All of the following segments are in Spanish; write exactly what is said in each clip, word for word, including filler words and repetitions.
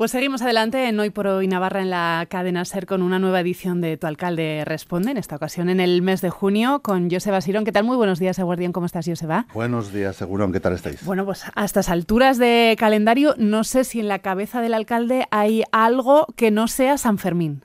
Pues seguimos adelante en Hoy por Hoy Navarra en la Cadena SER con una nueva edición de Tu Alcalde Responde, en esta ocasión en el mes de junio, con Joseba Asiron. ¿Qué tal? Muy buenos días, Eguardión. ¿Cómo estás, Joseba? Buenos días, Segurón. ¿Qué tal estáis? Bueno, pues a estas alturas de calendario, no sé si en la cabeza del alcalde hay algo que no sea San Fermín.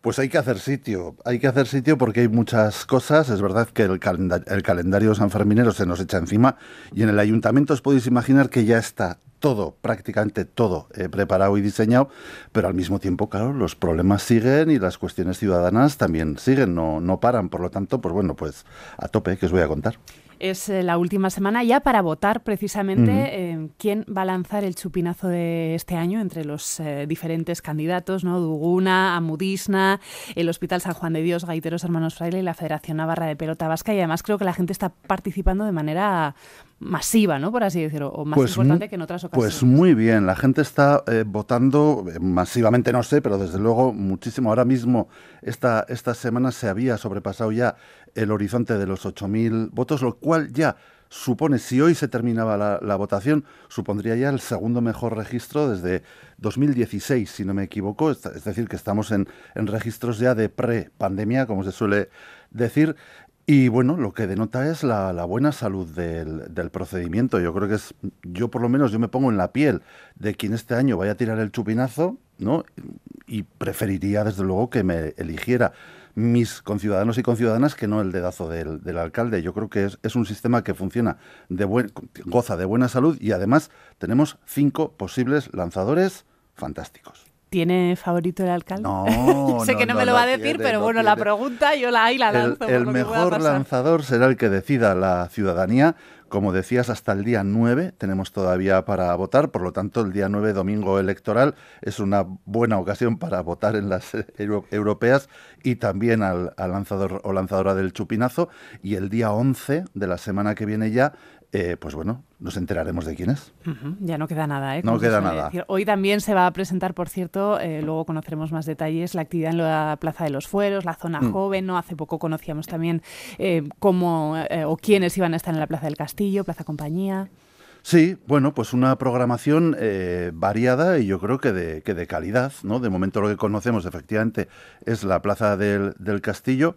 Pues hay que hacer sitio, hay que hacer sitio porque hay muchas cosas. Es verdad que el, calenda- el calendario sanferminero se nos echa encima y en el ayuntamiento os podéis imaginar que ya está todo, prácticamente todo, eh, preparado y diseñado, pero al mismo tiempo, claro, los problemas siguen y las cuestiones ciudadanas también siguen, no, no paran. Por lo tanto, pues bueno, pues a tope, que os voy a contar. Es la última semana ya para votar precisamente uh-huh. eh, quién va a lanzar el chupinazo de este año entre los eh, diferentes candidatos, ¿no? Duguna, Amudisna, el Hospital San Juan de Dios, Gaiteros Hermanos Fraile y la Federación Navarra de Pelota Vasca. Y además creo que la gente está participando de manera masiva, ¿no? Por así decirlo, o más pues importante muy, que en otras ocasiones. Pues muy bien, la gente está eh, votando masivamente, no sé, pero desde luego muchísimo. Ahora mismo, esta, esta semana se había sobrepasado ya el horizonte de los ocho mil votos, lo cual ya supone, si hoy se terminaba la, la votación, supondría ya el segundo mejor registro desde dos mil dieciséis, si no me equivoco. Es, es decir, que estamos en, en registros ya de pre-pandemia, como se suele decir. Y bueno, lo que denota es la, la buena salud del, del procedimiento. Yo creo que es, yo por lo menos, yo me pongo en la piel de quien este año vaya a tirar el chupinazo, ¿no? Y preferiría, desde luego, que me eligiera mis conciudadanos y conciudadanas que no el dedazo del, del alcalde. Yo creo que es, es un sistema que funciona, de buen, goza de buena salud y además tenemos cinco posibles lanzadores fantásticos. ¿Tiene favorito el alcalde? No, sé no, que no, no me lo va a decir, tiene, pero no bueno, tiene. La pregunta yo la ahí la lanzo. El, el mejor lanzador será el que decida la ciudadanía. Como decías, hasta el día nueve tenemos todavía para votar, por lo tanto el día nueve, domingo electoral, es una buena ocasión para votar en las euro- europeas y también al, al lanzador o lanzadora del chupinazo. Y el día once de la semana que viene ya, eh, pues bueno, nos enteraremos de quién es. Uh-huh. Ya no queda nada, ¿eh? No queda nada. Decir. Hoy también se va a presentar, por cierto, eh, luego conoceremos más detalles, la actividad en la Plaza de los Fueros, la zona mm. joven, ¿no? Hace poco conocíamos también eh, cómo eh, o quiénes iban a estar en la Plaza del Castillo, Plaza Compañía. Sí, bueno, pues una programación eh, variada y yo creo que de, que de calidad, ¿no? De momento lo que conocemos efectivamente es la Plaza del, del Castillo.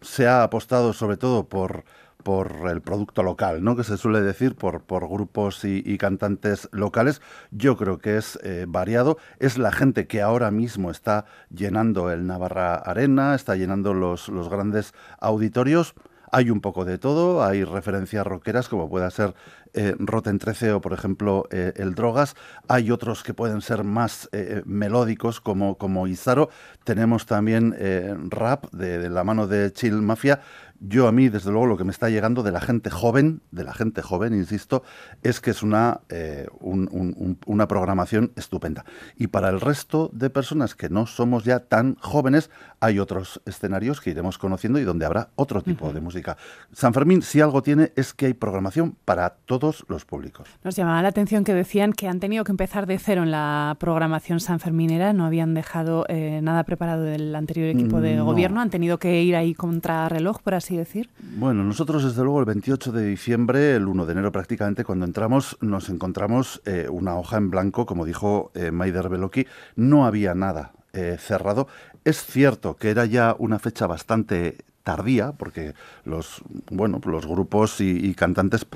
Se ha apostado sobre todo por, por el producto local, ¿no? Que se suele decir por, por grupos y, y cantantes locales. Yo creo que es eh, variado. Es la gente que ahora mismo está llenando el Navarra Arena, está llenando los, los grandes auditorios. Hay un poco de todo, hay referencias rockeras como pueda ser eh, Rotten trece o, por ejemplo, eh, el Drogas. Hay otros que pueden ser más eh, melódicos como, como Izaro. Tenemos también eh, rap de, de la mano de Chill Mafia. Yo a mí, desde luego, lo que me está llegando de la gente joven, de la gente joven, insisto, es que es una, eh, un, un, un, una programación estupenda. Y para el resto de personas que no somos ya tan jóvenes, hay otros escenarios que iremos conociendo y donde habrá otro tipo uh-huh. de música. San Fermín, si algo tiene, es que hay programación para todos los públicos. Nos llamaba la atención que decían que han tenido que empezar de cero en la programación sanferminera, no habían dejado eh, nada preparado del anterior equipo de no. gobierno, han tenido que ir ahí contrarreloj, por así decir? Bueno, nosotros desde luego el veintiocho de diciembre, el primero de enero prácticamente, cuando entramos nos encontramos eh, una hoja en blanco, como dijo eh, Maider Beloki, no había nada eh, cerrado. Es cierto que era ya una fecha bastante tardía, porque los, bueno, los grupos y, y cantantes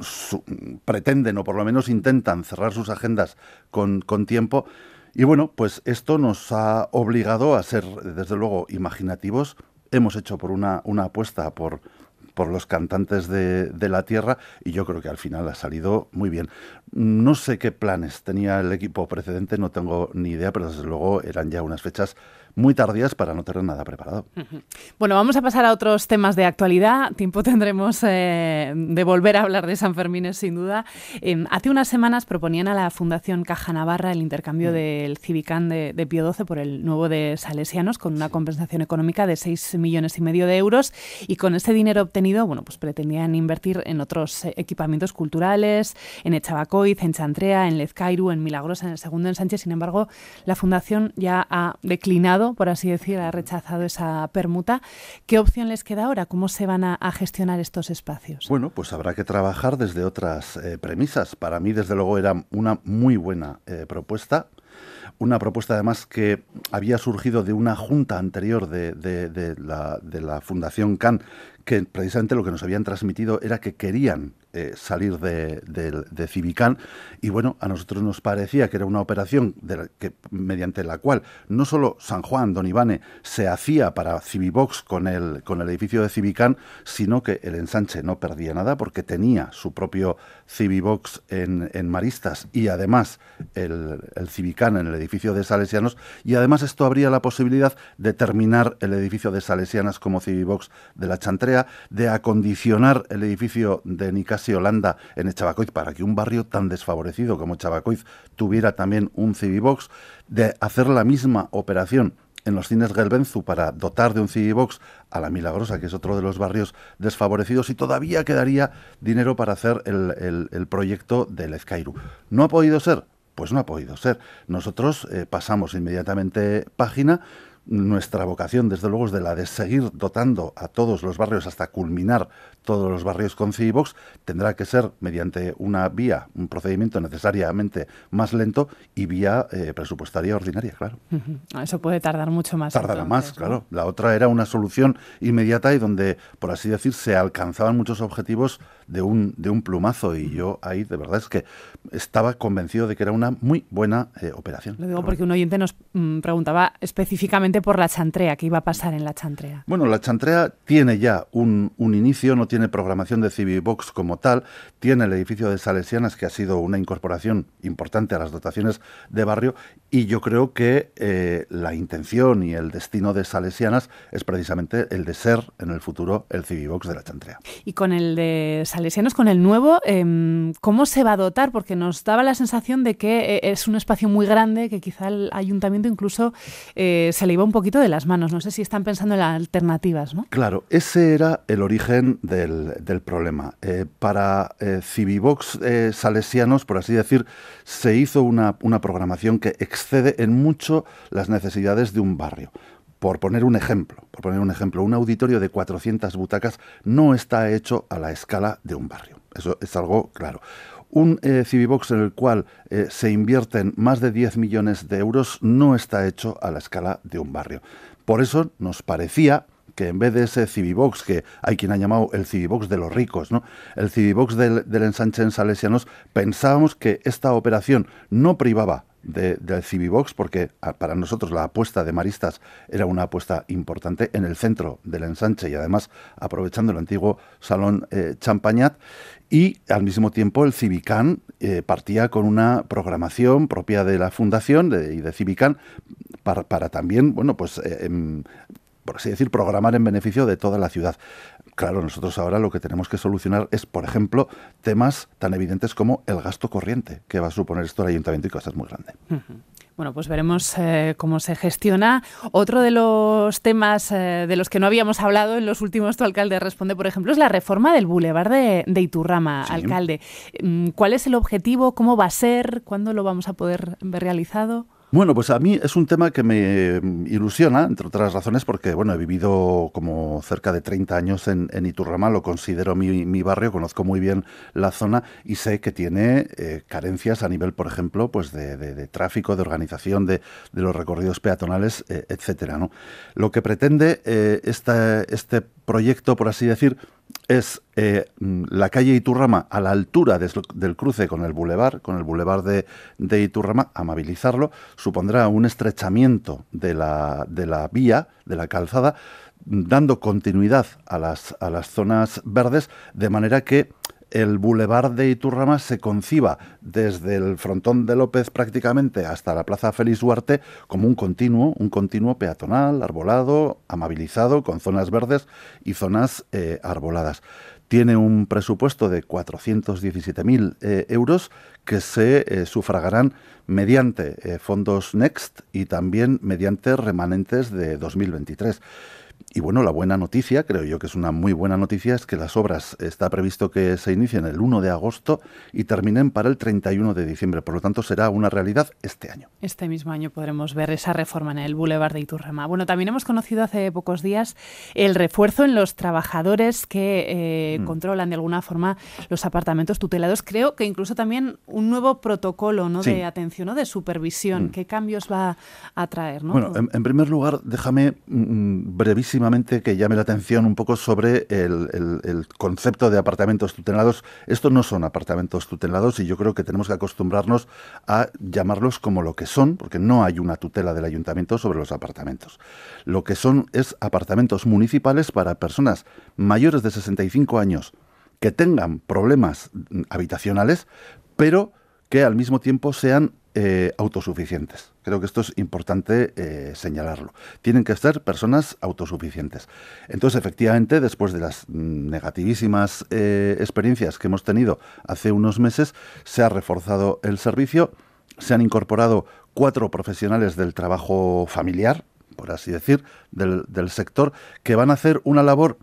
su, pretenden o por lo menos intentan cerrar sus agendas con, con tiempo. Y bueno, pues esto nos ha obligado a ser desde luego imaginativos. Hemos hecho por una, una apuesta por, por los cantantes de, de la tierra y yo creo que al final ha salido muy bien. No sé qué planes tenía el equipo precedente, no tengo ni idea, pero desde luego eran ya unas fechas muy tardías para no tener nada preparado. Uh-huh. Bueno, vamos a pasar a otros temas de actualidad. Tiempo tendremos eh, de volver a hablar de San Fermín, sin duda. Eh, hace unas semanas proponían a la Fundación Caja Navarra el intercambio uh-huh. del Civicán de, de Pío doce por el nuevo de Salesianos, con una sí. compensación económica de seis millones y medio de euros. Y con ese dinero obtenido, bueno, pues pretendían invertir en otros equipamientos culturales, en Etxabakoitz, en Chantrea, en Lezkairu, en Milagrosa, en el segundo ensanche. Sin embargo, la Fundación ya ha declinado rechazado, por así decir, ha rechazado esa permuta. ¿Qué opción les queda ahora? ¿Cómo se van a, a gestionar estos espacios? Bueno, pues habrá que trabajar desde otras eh, premisas. Para mí, desde luego, era una muy buena eh, propuesta. Una propuesta, además, que había surgido de una junta anterior de, de, de, la, de la Fundación C A N, que precisamente lo que nos habían transmitido era que querían eh, salir de, de, de Civicán. Y bueno, a nosotros nos parecía que era una operación de la que, mediante la cual no solo San Juan, Don Ivane, se hacía para Civivox con el, con el edificio de Civicán, sino que el ensanche no perdía nada porque tenía su propio Civivox en, en Maristas y además el, el Civicán en el edificio de Salesianos, y además esto habría la posibilidad de terminar el edificio de Salesianas como Civivox de la Chantrea, de acondicionar el edificio de Nicasio Landa en Etxabakoitz para que un barrio tan desfavorecido como Etxabakoitz tuviera también un Civivox, de hacer la misma operación en los cines Gelbenzu para dotar de un Civivox a la Milagrosa, que es otro de los barrios desfavorecidos, y todavía quedaría dinero para hacer el, el, el proyecto de Lezkairu. ¿No ha podido ser? Pues no ha podido ser. Nosotros eh, pasamos inmediatamente página. Nuestra vocación, desde luego, es de la de seguir dotando a todos los barrios hasta culminar todos los barrios con Civivox. Tendrá que ser mediante una vía, un procedimiento necesariamente más lento y vía eh, presupuestaria ordinaria, claro. Uh-huh. Eso puede tardar mucho más. Tardará más, ¿no? Claro. La otra era una solución inmediata y donde, por así decir, se alcanzaban muchos objetivos de un, de un plumazo, y yo ahí, de verdad, es que estaba convencido de que era una muy buena eh, operación. Lo digo porque un oyente nos mm, preguntaba específicamente por la Chantrea, ¿qué iba a pasar en la Chantrea? Bueno, la Chantrea tiene ya un, un inicio, no tiene programación de Civivox como tal, tiene el edificio de Salesianas, que ha sido una incorporación importante a las dotaciones de barrio, y yo creo que eh, la intención y el destino de Salesianas es precisamente el de ser en el futuro el Civivox de la Chantrea. Y con el de Salesianos, con el nuevo, eh, ¿cómo se va a dotar? Porque nos daba la sensación de que eh, es un espacio muy grande, que quizá el ayuntamiento incluso eh, se le iba un poquito de las manos. No sé si están pensando en las alternativas, ¿no? Claro, ese era el origen del, del problema. Eh, para eh, Civivox eh, Salesianos, por así decir, se hizo una, una programación que excede en mucho las necesidades de un barrio. Por poner un ejemplo, por poner un ejemplo, un auditorio de cuatrocientas butacas no está hecho a la escala de un barrio. Eso es algo claro. Un eh, Civivox en el cual eh, se invierten más de diez millones de euros no está hecho a la escala de un barrio. Por eso nos parecía que en vez de ese Civivox, que hay quien ha llamado el Civivox de los ricos, ¿no?, el Civivox del, del ensanche en Salesianos, pensábamos que esta operación no privaba De, del Civivox, porque a, para nosotros la apuesta de Maristas era una apuesta importante en el centro del ensanche y además aprovechando el antiguo Salón eh, Champagnat, y al mismo tiempo el Civicán eh, partía con una programación propia de la Fundación de, y de Civicán para, para también, bueno, pues eh, em, por así decir, programar en beneficio de toda la ciudad. Claro, nosotros ahora lo que tenemos que solucionar es, por ejemplo, temas tan evidentes como el gasto corriente, que va a suponer esto al ayuntamiento y que va a ser muy grande. Uh-huh. Bueno, pues veremos eh, cómo se gestiona. Otro de los temas eh, de los que no habíamos hablado en los últimos Tu Alcalde Responde, por ejemplo, es la reforma del Boulevard de, de Iturrama, sí. Alcalde. ¿Cuál es el objetivo? ¿Cómo va a ser? ¿Cuándo lo vamos a poder ver realizado? Bueno, pues a mí es un tema que me ilusiona, entre otras razones, porque bueno, he vivido como cerca de treinta años en, en Iturrama, lo considero mi, mi barrio, conozco muy bien la zona y sé que tiene eh, carencias a nivel, por ejemplo, pues de, de, de tráfico, de organización, de, de los recorridos peatonales, eh, etcétera, ¿no? Lo que pretende eh, esta, este proyecto, por así decir, es eh, la calle Iturrama a la altura de, del cruce con el bulevar, con el bulevar de, de Iturrama, amabilizarlo, supondrá un estrechamiento de la, de la vía, de la calzada, dando continuidad a las, a las zonas verdes, de manera que el bulevar de Iturrama se conciba desde el frontón de López prácticamente hasta la plaza Félix Duarte como un continuo, un continuo peatonal, arbolado, amabilizado, con zonas verdes y zonas eh, arboladas. Tiene un presupuesto de cuatrocientos diecisiete mil eh, euros que se eh, sufragarán mediante eh, fondos Next y también mediante remanentes de dos mil veintitrés. Y bueno, la buena noticia, creo yo que es una muy buena noticia, es que las obras está previsto que se inicien el uno de agosto y terminen para el treinta y uno de diciembre. Por lo tanto, será una realidad este año. Este mismo año podremos ver esa reforma en el Boulevard de Iturrama. Bueno, también hemos conocido hace pocos días el refuerzo en los trabajadores que eh, mm. controlan de alguna forma los apartamentos tutelados. Creo que incluso también un nuevo protocolo, ¿no?, sí, de atención o ¿no?, de supervisión. Mm. ¿Qué cambios va a traer, ¿no? Bueno, en, en primer lugar, déjame mm, brevísimo que llame la atención un poco sobre el, el, el concepto de apartamentos tutelados. Estos no son apartamentos tutelados y yo creo que tenemos que acostumbrarnos a llamarlos como lo que son, porque no hay una tutela del ayuntamiento sobre los apartamentos. Lo que son es apartamentos municipales para personas mayores de sesenta y cinco años que tengan problemas habitacionales, pero que al mismo tiempo sean Eh, autosuficientes. Creo que esto es importante eh, señalarlo. Tienen que ser personas autosuficientes. Entonces, efectivamente, después de las negativísimas eh, experiencias que hemos tenido hace unos meses, se ha reforzado el servicio, se han incorporado cuatro profesionales del trabajo familiar, por así decir, del, del sector, que van a hacer una labor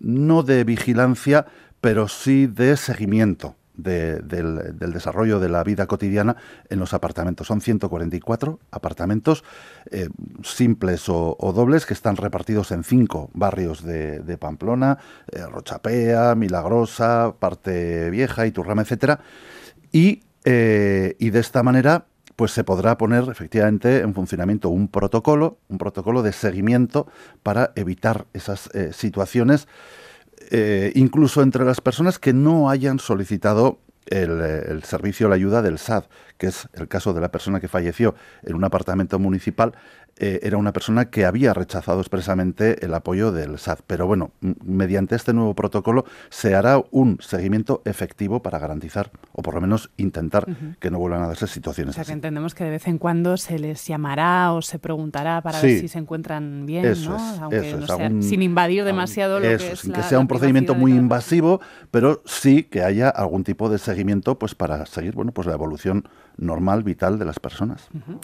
no de vigilancia, pero sí de seguimiento De, del, del desarrollo de la vida cotidiana en los apartamentos. Son ciento cuarenta y cuatro apartamentos eh, simples o, o dobles que están repartidos en cinco barrios de, de Pamplona, eh, Rochapea, Milagrosa, Parte Vieja, Iturrama, etcétera. Y, eh, y de esta manera pues se podrá poner efectivamente en funcionamiento un protocolo, un protocolo de seguimiento para evitar esas eh, situaciones. Eh, incluso entre las personas que no hayan solicitado el, el servicio o la ayuda del S A D, que es el caso de la persona que falleció en un apartamento municipal, eh, era una persona que había rechazado expresamente el apoyo del S A D. Pero bueno, mediante este nuevo protocolo se hará un seguimiento efectivo para garantizar, o por lo menos intentar, uh-huh, que no vuelvan a darse situaciones así. O sea, así que entendemos que de vez en cuando se les llamará o se preguntará para sí, ver si se encuentran bien, eso, ¿no? Es, aunque eso no es, sea, aún, sin invadir demasiado aún, lo eso, que es sin la, que sea un procedimiento muy invasivo, pero sí que haya algún tipo de seguimiento, pues para seguir, bueno, pues la evolución normal, vital de las personas. Uh-huh.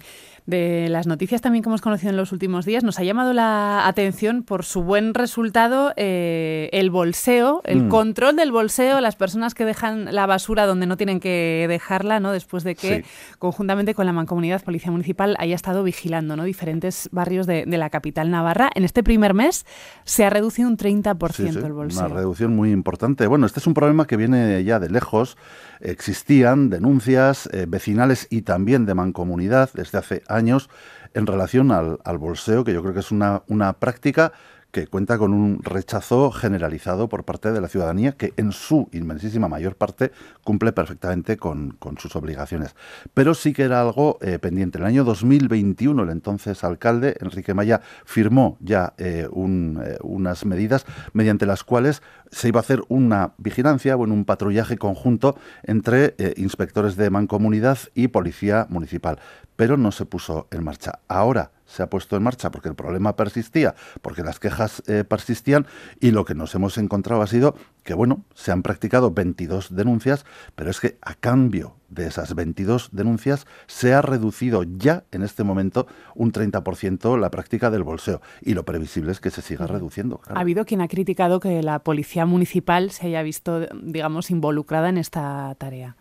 De las noticias también que hemos conocido en los últimos días, nos ha llamado la atención por su buen resultado eh, el bolseo, el mm. control del bolseo, las personas que dejan la basura donde no tienen que dejarla, ¿no?, después de que, sí, conjuntamente con la Mancomunidad, Policía Municipal, haya estado vigilando, ¿no?, diferentes barrios de, de la capital navarra. En este primer mes se ha reducido un treinta por ciento, sí, sí, el bolseo. Una reducción muy importante. Bueno, este es un problema que viene ya de lejos. Existían denuncias eh, vecinales y también de Mancomunidad desde hace años en relación al, al bolseo, que yo creo que es una, una práctica que cuenta con un rechazo generalizado por parte de la ciudadanía, que en su inmensísima mayor parte cumple perfectamente con, con sus obligaciones. Pero sí que era algo eh, pendiente. En el año dos mil veintiuno, el entonces alcalde, Enrique Maya, firmó ya eh, un, eh, unas medidas mediante las cuales se iba a hacer una vigilancia, bueno, un patrullaje conjunto entre eh, inspectores de Mancomunidad y Policía Municipal. Pero no se puso en marcha. Ahora se ha puesto en marcha porque el problema persistía, porque las quejas eh, persistían, y lo que nos hemos encontrado ha sido que, bueno, se han practicado veintidós denuncias, pero es que a cambio de esas veintidós denuncias se ha reducido ya en este momento un treinta por ciento la práctica del bolseo, y lo previsible es que se siga reduciendo. Claro. Ha habido quien ha criticado que la Policía Municipal se haya visto, digamos, involucrada en esta tarea.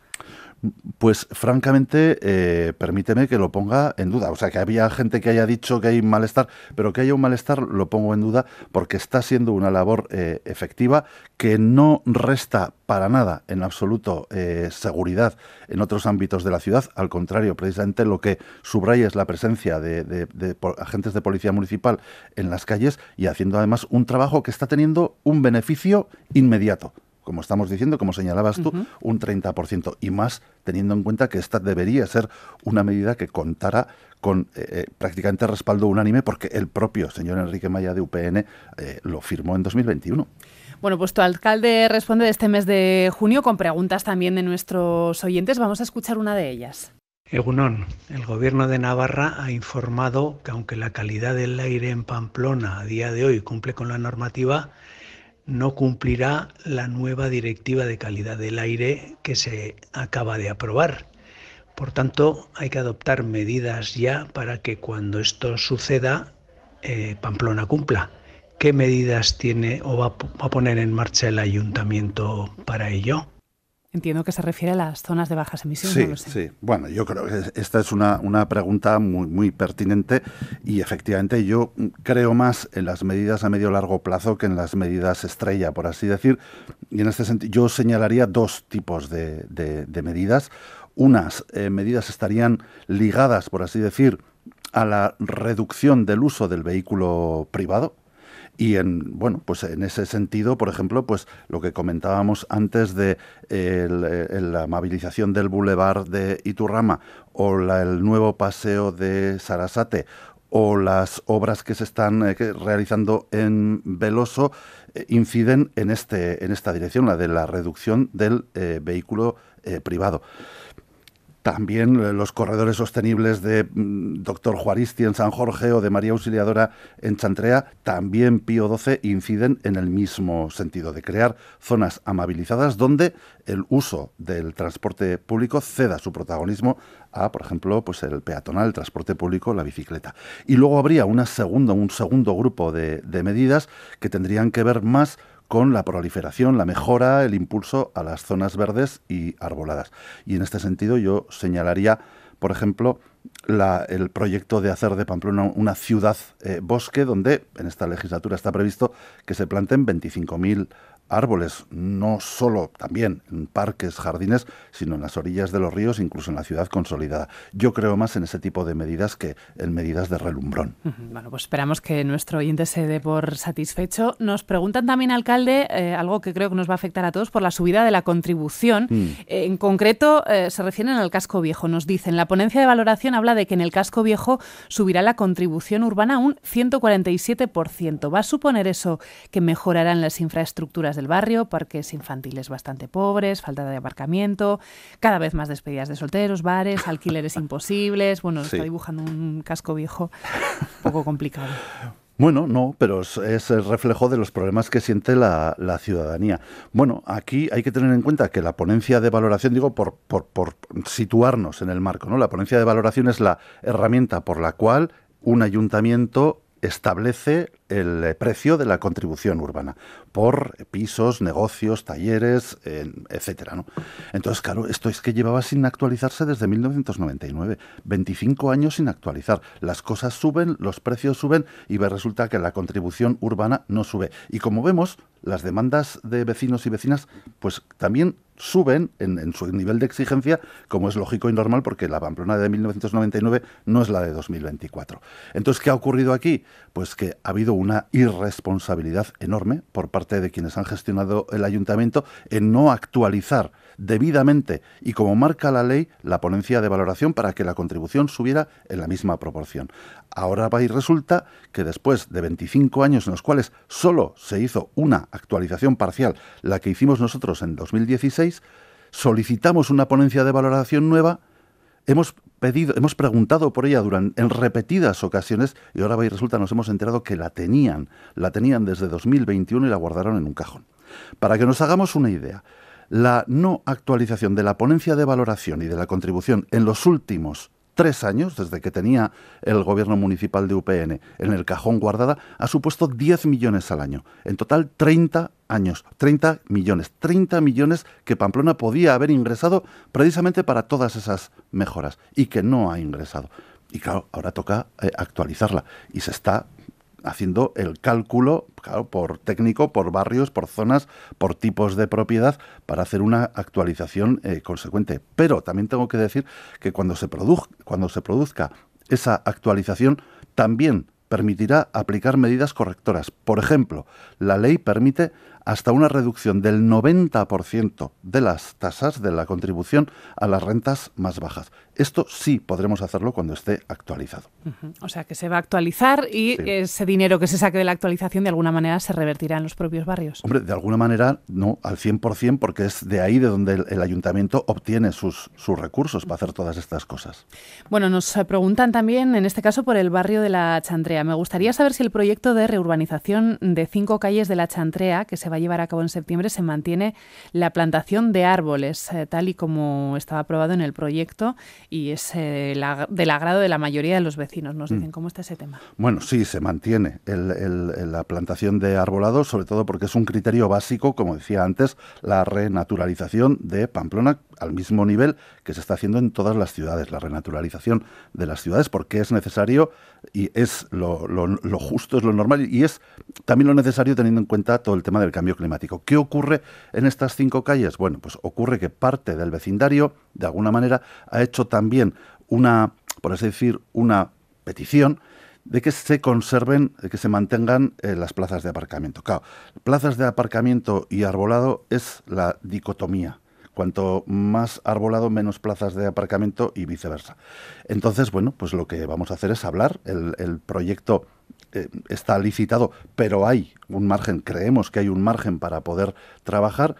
Pues francamente, eh, permíteme que lo ponga en duda. O sea, que había gente que haya dicho que hay malestar, pero que haya un malestar lo pongo en duda, porque está siendo una labor eh, efectiva que no resta para nada, en absoluto, eh, seguridad en otros ámbitos de la ciudad. Al contrario, precisamente lo que subraya es la presencia de, de, de, de agentes de policía municipal en las calles, y haciendo además un trabajo que está teniendo un beneficio inmediato, como estamos diciendo, como señalabas tú, uh-huh, un treinta por ciento, y más teniendo en cuenta que esta debería ser una medida que contara con eh, prácticamente respaldo unánime, porque el propio señor Enrique Maya de U P N eh, lo firmó en dos mil veintiuno. Bueno, pues tu alcalde responde de este mes de junio con preguntas también de nuestros oyentes. Vamos a escuchar una de ellas. Egunon, el Gobierno de Navarra ha informado que aunque la calidad del aire en Pamplona a día de hoy cumple con la normativa, no cumplirá la nueva directiva de calidad del aire que se acaba de aprobar. Por tanto, hay que adoptar medidas ya para que cuando esto suceda, eh, Pamplona cumpla. ¿Qué medidas tiene o va a poner en marcha el ayuntamiento para ello? Entiendo que se refiere a las zonas de bajas emisiones. Sí, no lo sé. Sí. Bueno, yo creo que esta es una, una pregunta muy, muy pertinente y efectivamente yo creo más en las medidas a medio largo plazo que en las medidas estrella, por así decir. Y en este sentido yo señalaría dos tipos de, de, de medidas. Unas eh, medidas estarían ligadas, por así decir, a la reducción del uso del vehículo privado. Y en bueno, pues en ese sentido, por ejemplo, pues lo que comentábamos antes de eh, el, el, la amabilización del Boulevard de Iturrama o la, el nuevo paseo de Sarasate o las obras que se están eh, que, realizando en Veloso eh, inciden en este en esta dirección, la de la reducción del eh, vehículo eh, privado. También los corredores sostenibles de Doctor Juaristi en San Jorge o de María Auxiliadora en Chantrea, también Pío doce, inciden en el mismo sentido de crear zonas amabilizadas donde el uso del transporte público ceda su protagonismo a, por ejemplo, pues el peatonal, el transporte público, la bicicleta. Y luego habría una segunda, un segundo grupo de, de medidas que tendrían que ver más con la proliferación, la mejora, el impulso a las zonas verdes y arboladas. Y en este sentido yo señalaría, por ejemplo, la, el proyecto de hacer de Pamplona una ciudad eh, bosque, donde en esta legislatura está previsto que se planten veinticinco mil árboles, no solo también en parques, jardines, sino en las orillas de los ríos, incluso en la ciudad consolidada. Yo creo más en ese tipo de medidas que en medidas de relumbrón. Bueno, pues esperamos que nuestro oyente se dé por satisfecho. Nos preguntan también, alcalde, eh, algo que creo que nos va a afectar a todos por la subida de la contribución. Mm. Eh, en concreto, eh, se refieren al casco viejo. Nos dicen, la ponencia de valoración habla de que en el casco viejo subirá la contribución urbana un ciento cuarenta y siete por ciento. ¿Va a suponer eso que mejorarán las infraestructuras del barrio, parques infantiles bastante pobres, falta de aparcamiento, cada vez más despedidas de solteros, bares, alquileres imposibles? Bueno, sí. Está dibujando un casco viejo un poco complicado. Bueno, no, pero es el reflejo de los problemas que siente la, la ciudadanía. Bueno, aquí hay que tener en cuenta que la ponencia de valoración, digo, por, por, por situarnos en el marco, ¿no? La ponencia de valoración es la herramienta por la cual un ayuntamiento establece el precio de la contribución urbana por pisos, negocios, talleres, etcétera, ¿no? Entonces, claro, esto es que llevaba sin actualizarse desde mil novecientos noventa y nueve, veinticinco años sin actualizar. Las cosas suben, los precios suben y resulta que la contribución urbana no sube. Y como vemos, las demandas de vecinos y vecinas pues también suben en, en su nivel de exigencia, como es lógico y normal, porque la Pamplona de mil novecientos noventa y nueve no es la de dos mil veinticuatro. Entonces, ¿qué ha ocurrido aquí? Pues que ha habido una irresponsabilidad enorme por parte de quienes han gestionado el ayuntamiento en no actualizar debidamente y como marca la ley la ponencia de valoración para que la contribución subiera en la misma proporción. Ahora va y resulta que después de veinticinco años en los cuales solo se hizo una actualización parcial, la que hicimos nosotros en dos mil dieciséis, solicitamos una ponencia de valoración nueva. Hemos pedido, hemos preguntado por ella durante, en repetidas ocasiones y ahora va y resulta nos hemos enterado que la tenían, la tenían desde dos mil veintiuno y la guardaron en un cajón. Para que nos hagamos una idea, la no actualización de la ponencia de valoración y de la contribución en los últimos tres años, desde que tenía el gobierno municipal de U P N en el cajón guardada, ha supuesto diez millones al año. En total, treinta años, treinta millones, treinta millones que Pamplona podía haber ingresado precisamente para todas esas mejoras y que no ha ingresado. Y claro, ahora toca eh, actualizarla y se está haciendo el cálculo, claro, por técnico, por barrios, por zonas, por tipos de propiedad, para hacer una actualización eh, consecuente. Pero también tengo que decir que cuando se, produ- cuando se produzca esa actualización, también permitirá aplicar medidas correctoras. Por ejemplo, la ley permite hasta una reducción del noventa por ciento de las tasas de la contribución a las rentas más bajas. Esto sí podremos hacerlo cuando esté actualizado. Uh-huh. O sea, que se va a actualizar y sí, ese dinero que se saque de la actualización de alguna manera se revertirá en los propios barrios. Hombre, de alguna manera no, al cien por ciento, porque es de ahí de donde el, el ayuntamiento obtiene sus, sus recursos para hacer todas estas cosas. Bueno, nos preguntan también, en este caso, por el barrio de la Chantrea. Me gustaría saber si el proyecto de reurbanización de cinco calles de la Chantrea, que se va a llevar a cabo en septiembre, se mantiene la plantación de árboles, eh, tal y como estaba aprobado en el proyecto, y es eh, la, del agrado de la mayoría de los vecinos. Nos dicen, ¿cómo está ese tema? Bueno, sí, se mantiene el, el, la plantación de arbolados, sobre todo porque es un criterio básico, como decía antes, la renaturalización de Pamplona, al mismo nivel que se está haciendo en todas las ciudades, la renaturalización de las ciudades, porque es necesario y es lo, lo, lo justo, es lo normal y es también lo necesario teniendo en cuenta todo el tema del cambio climático. ¿Qué ocurre en estas cinco calles? Bueno, pues ocurre que parte del vecindario, de alguna manera, ha hecho también una, por así decir, una petición de que se conserven, de que se mantengan eh, las plazas de aparcamiento. Claro, plazas de aparcamiento y arbolado es la dicotomía. Cuanto más arbolado, menos plazas de aparcamiento y viceversa. Entonces, bueno, pues lo que vamos a hacer es hablar. El, el proyecto eh, está licitado, pero hay un margen, creemos que hay un margen para poder trabajar.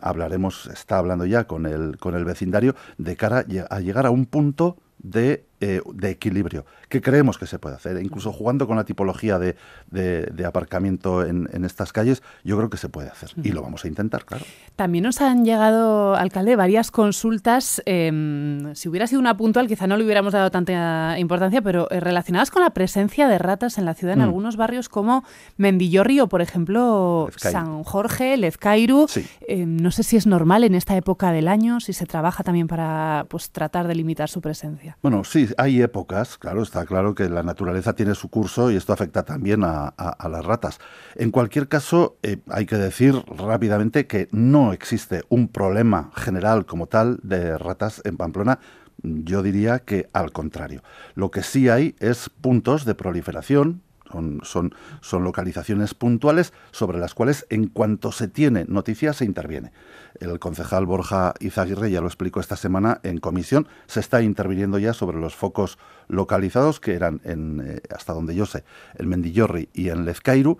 Hablaremos, está hablando ya con el, con el vecindario, de cara a llegar a un punto de, eh, de equilibrio, que creemos que se puede hacer. Incluso jugando con la tipología de, de, de aparcamiento en, en estas calles, yo creo que se puede hacer. Y lo vamos a intentar, claro. También nos han llegado, alcalde, varias consultas. Eh, si hubiera sido una puntual, quizá no le hubiéramos dado tanta importancia, pero eh, relacionadas con la presencia de ratas en la ciudad, en mm. algunos barrios como Mendillorri o, por ejemplo, Lezkairu. San Jorge, Lezkairu. Sí. Eh, no sé si es normal en esta época del año, si se trabaja también para pues, tratar de limitar su presencia. Bueno, sí, hay épocas, claro, está claro que la naturaleza tiene su curso y esto afecta también a, a, a las ratas. En cualquier caso, eh, hay que decir rápidamente que no existe un problema general como tal de ratas en Pamplona. Yo diría que al contrario. Lo que sí hay es puntos de proliferación. Son, son, son localizaciones puntuales sobre las cuales, en cuanto se tiene noticia, se interviene. El concejal Borja Izaguirre ya lo explicó esta semana en comisión. Se está interviniendo ya sobre los focos localizados, que eran, en, eh, hasta donde yo sé, en Mendillorri y en Lezkairu.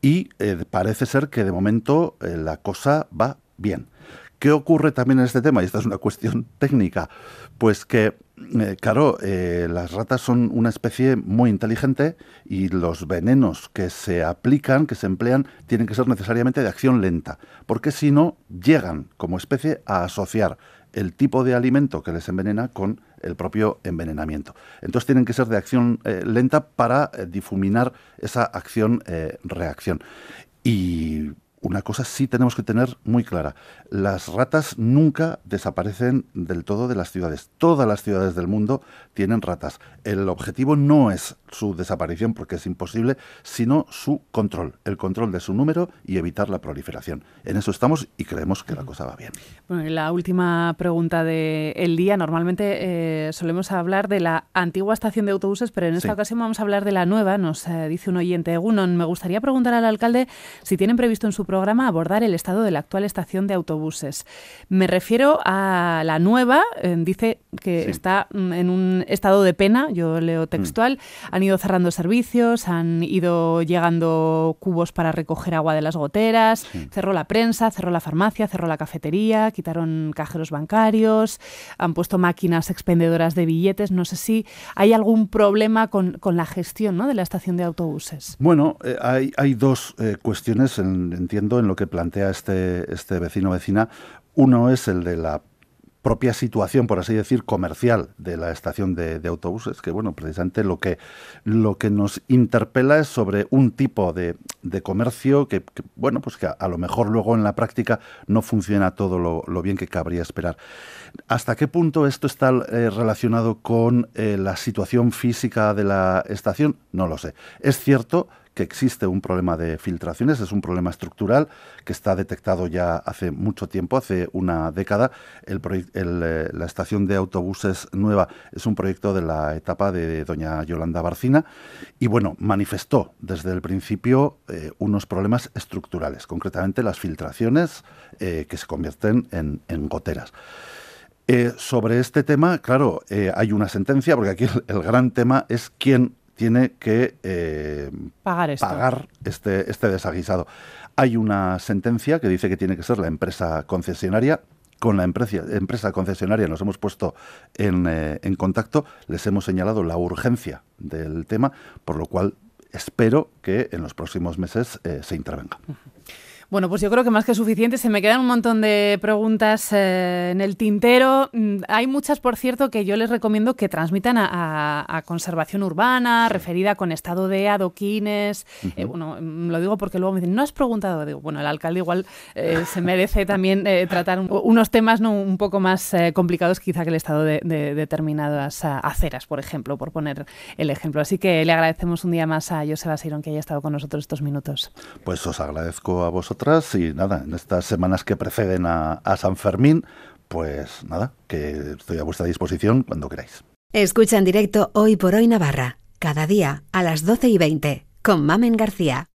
Y eh, parece ser que, de momento, eh, la cosa va bien. ¿Qué ocurre también en este tema? Y esta es una cuestión técnica. Pues que, eh, claro, eh, las ratas son una especie muy inteligente y los venenos que se aplican, que se emplean, tienen que ser necesariamente de acción lenta. Porque si no, llegan como especie a asociar el tipo de alimento que les envenena con el propio envenenamiento. Entonces tienen que ser de acción eh, lenta para eh, difuminar esa acción-reacción. Eh, y... Una cosa sí tenemos que tener muy clara. Las ratas nunca desaparecen del todo de las ciudades. Todas las ciudades del mundo tienen ratas. El objetivo no es su desaparición, porque es imposible, sino su control. El control de su número y evitar la proliferación. En eso estamos y creemos que la cosa va bien. Bueno, y la última pregunta del día. Normalmente eh, solemos hablar de la antigua estación de autobuses, pero en esta sí. ocasión vamos a hablar de la nueva. Nos eh, dice un oyente, Egunon, me gustaría preguntar al alcalde si tienen previsto en su programa abordar el estado de la actual estación de autobuses. Me refiero a la nueva, eh, dice que sí. está en un estado de pena, yo leo textual, mm. han ido cerrando servicios, han ido llegando cubos para recoger agua de las goteras, sí. cerró la prensa, cerró la farmacia, cerró la cafetería, quitaron cajeros bancarios, han puesto máquinas expendedoras de billetes. No sé si hay algún problema con, con la gestión, ¿no?, de la estación de autobuses. Bueno, eh, hay, hay dos eh, cuestiones, en, entiendo, en lo que plantea este, este vecino vecina. Uno es el de la propia situación, por así decir, comercial de la estación de, de autobuses, que bueno, precisamente lo que, lo que nos interpela es sobre un tipo de, de comercio que, que, bueno, pues que a, a lo mejor luego en la práctica no funciona todo lo, lo bien que cabría esperar. ¿Hasta qué punto esto está eh, relacionado con eh, la situación física de la estación? No lo sé. Es cierto que existe un problema de filtraciones, es un problema estructural que está detectado ya hace mucho tiempo, hace una década. El el, eh, la estación de autobuses nueva es un proyecto de la etapa de doña Yolanda Barcina y, bueno, manifestó desde el principio eh, unos problemas estructurales, concretamente las filtraciones eh, que se convierten en, en goteras. Eh, sobre este tema, claro, eh, hay una sentencia, porque aquí el, el gran tema es quién tiene que eh, pagar, esto. pagar este, este desaguisado. Hay una sentencia que dice que tiene que ser la empresa concesionaria. Con la empresa, empresa concesionaria nos hemos puesto en, eh, en contacto, les hemos señalado la urgencia del tema, por lo cual espero que en los próximos meses eh, se intervenga. Uh-huh. Bueno, pues yo creo que más que suficiente. Se me quedan un montón de preguntas eh, en el tintero. Hay muchas, por cierto, que yo les recomiendo que transmitan a, a, a conservación urbana, referida con estado de adoquines. Uh-huh. eh, bueno, lo digo porque luego me dicen, ¿no has preguntado? Digo, bueno, el alcalde igual eh, se merece también eh, tratar un, unos temas ¿no? un poco más eh, complicados quizá que el estado de, de determinadas a, aceras, por ejemplo, por poner el ejemplo. Así que le agradecemos un día más a Joseba Asiron que haya estado con nosotros estos minutos. Pues os agradezco a vosotras y nada, en estas semanas que preceden a, a San Fermín, pues nada, que estoy a vuestra disposición cuando queráis. Escucha en directo Hoy por Hoy Navarra, cada día a las doce y veinte, con Mamen García.